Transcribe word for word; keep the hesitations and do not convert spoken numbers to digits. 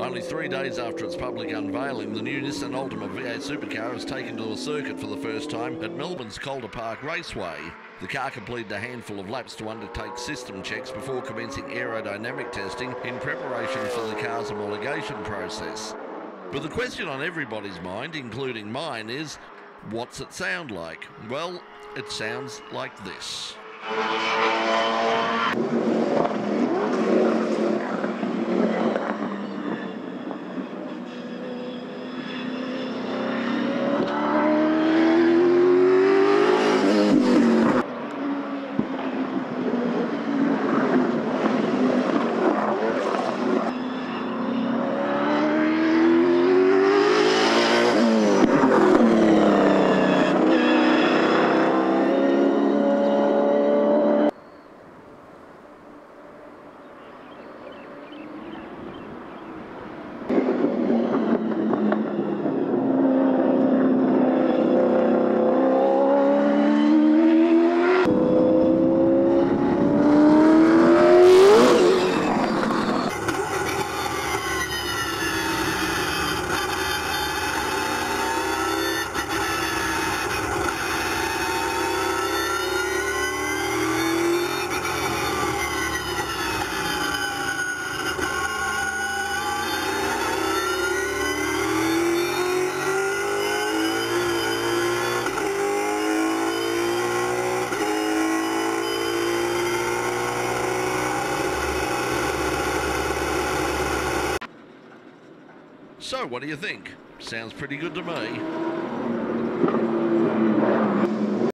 Only three days after its public unveiling, the new Nissan Altima V eight Supercar is taken to the circuit for the first time at Melbourne's Calder Park Raceway. The car completed a handful of laps to undertake system checks before commencing aerodynamic testing in preparation for the car's homologation process. But the question on everybody's mind, including mine, is what's it sound like? Well, it sounds like this. So what do you think? Sounds pretty good to me.